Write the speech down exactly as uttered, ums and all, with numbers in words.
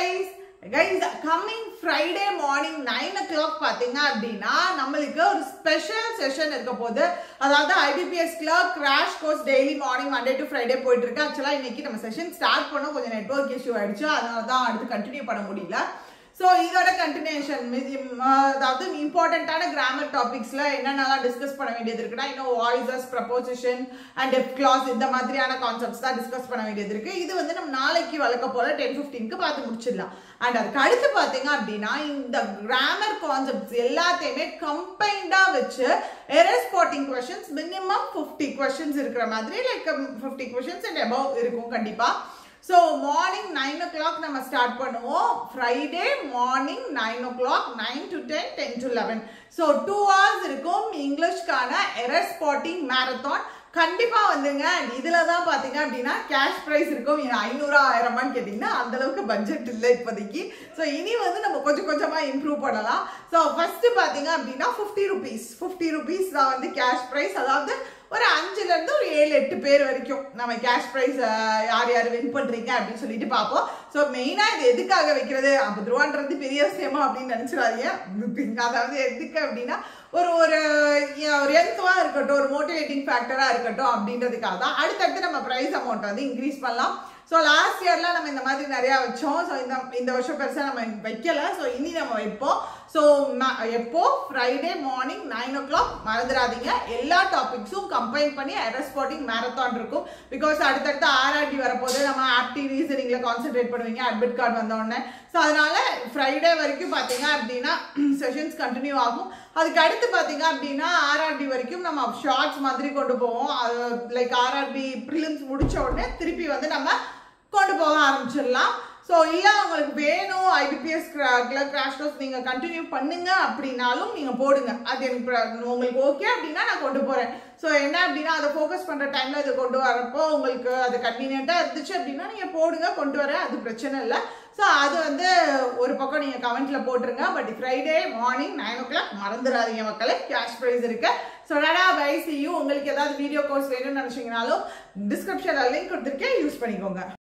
guys. Guys, coming Friday morning nine o'clock பாத்தீங்க அப்படினா நமக்கு ஒரு ஸ்பெஷல் செஷன் இருக்க போகுது. அதாவது I B P S clerk crash course daily morning Monday to Friday போயிட்டு இருக்கு. एक्चुअली இன்னைக்கு நம்ம செஷன் ஸ்டார்ட் பண்ணோம், கொஞ்சம் நெட்வொர்க் இஷ்யூ ஆயிடுச்சு, அதனால தான் அடுத்து கண்டினியூ பண்ண முடியல. So இதோட கண்டினியூஷன் அதாவது இம்பார்ட்டன்ட்டான கிராமர் டாபிக்ஸ்ல என்னென்ன டிஸ்கஸ் பண்ண வேண்டியது இருக்குன்னா இன்னும் voices, preposition and depth class இந்த மாதிரியான கான்செப்ட்ஸ் தான் டிஸ்கஸ் பண்ண வேண்டியது இருக்கு. இது வந்து நம்ம நாளைக்கு வழக்க போல டென் ஃபிஃப்டீனுக்கு பார்த்து முடிச்சிடலாம். அண்ட் அதுக்கு அடுத்து பார்த்தீங்க அப்படின்னா இந்த கிராமர் கான்செப்ட்ஸ் எல்லாத்தையுமே கம்பைண்டா வச்சு error spotting questions minimum fifty questions இருக்கிற மாதிரி like fifty questions and above இருக்கும் கண்டிப்பா. So morning nine o'clock நம்ம start பண்ணுவோம். Friday morning nine o'clock, nine to ten, ten to eleven. So two hours இருக்கும் இங்கிலீஷ்கான error spotting marathon. கண்டிப்பா வந்துங்க. இதுல தான் பாத்தீங்க அப்படின்னா கேஷ் பிரைஸ் இருக்கும். ஐநூறா ஆயிரமான்னு கேட்டீங்கன்னா அந்த அளவுக்கு பட்ஜெட் இல்லை இப்போதைக்கு. ஸோ இனி வந்து நம்ம கொஞ்சம் கொஞ்சமா இம்ப்ரூவ் பண்ணலாம். ஸோ ஃபர்ஸ்ட் பாத்தீங்க அப்படின்னா ஃபிஃப்டி ருபீஸ் ஃபிஃப்டி ருபீஸ் தான் வந்து கேஷ் பிரைஸ். அதாவது ஒரு அஞ்சுல இருந்து ஒரு ஏழு எட்டு பேர் வரைக்கும் நம்ம கேஷ் பிரைஸ் யார் யார் வின் பண்றீங்க அப்படின்னு சொல்லிட்டு பார்ப்போம். ஸோ மெயினா இது எதுக்காக வைக்கிறது, ஐம்பது ரூபான்றது பெரிய விஷயமா அப்படின்னு நினைச்சிடாதீங்க. அதாவது எதுக்கு அப்படின்னா ஒரு ஒரு எந்தவா இருக்கட்டும், ஒரு மோட்டிவேட்டிங் ஃபேக்டரா இருக்கட்டும் அப்படின்றதுக்காக தான். அடுத்தடுத்து நம்ம ப்ரைஸ் அமௌண்ட் வந்து இன்க்ரீஸ் பண்ணலாம். ஸோ லாஸ்ட் இயர்லாம் நம்ம இந்த மாதிரி நிறையா வச்சோம். ஸோ இந்த இந்த வருஷம் பெருசாக நம்ம வைக்கல. ஸோ இனி நம்ம வைப்போம். ஸோ எப்போ Friday morning nine o'clock மறந்துடாதீங்க. எல்லா டாபிக்ஸும் கம்பைன் பண்ணி எரர் ஸ்பாட்டிங் மேரத்தான் இருக்கும். பிகாஸ் அடுத்தடுத்து ஆர்ஆர்டி வரப்போது நம்ம ஆப்டி ரீசனிங்கில் கான்சென்ட்ரேட் பண்ணுவீங்க அட்மிட் கார்டு வந்தோடனே. ஸோ அதனால ஃப்ரைடே வரைக்கும் பார்த்தீங்க அப்படின்னா செஷன்ஸ் கண்டினியூ ஆகும். அதுக்கு அடுத்து பார்த்தீங்க அப்படின்னா ஆர்ஆர்பி வரைக்கும் நம்ம ஷார்ட்ஸ் மாதிரி கொண்டு போவோம். அது லைக் ஆர்ஆர்பி ப்ரிலிம்ஸ் முடிச்ச உடனே திருப்பி வந்து நம்ம கொண்டு போக ஆரம்பிச்சிடலாம். ஸோ இல்லை உங்களுக்கு வேணும் I B P S crash course நீங்கள் கண்டினியூ பண்ணுங்க அப்படின்னாலும் நீங்கள் போடுங்க. அது எனக்கு உங்களுக்கு ஓகே அப்படின்னா நான் கொண்டு போகிறேன். ஸோ என்ன அப்படின்னா அதை ஃபோக்கஸ் பண்ணுற டைமில் இதை கொண்டு வரப்போ உங்களுக்கு அது கன்வீனியண்ட்டாக இருந்துச்சு அப்படின்னா நீங்கள் போடுங்க, கொண்டு வர அது பிரச்சனை இல்லை. ஸோ அது வந்து ஒரு பக்கம் நீங்கள் கமெண்ட்டில் போட்டுருங்க. But Friday morning nine o'clock மறந்துடாதீங்க மக்களே, கேஷ் ப்ரைஸ் இருக்கு. So tata bye see you. உங்களுக்கு ஏதாவது வீடியோ கோர்ஸ் வேணும்னு நினச்சிங்கனாலும் டிஸ்கிரிப்ஷனில் லிங்க் கொடுத்துருக்கேன், யூஸ் பண்ணிக்கோங்க.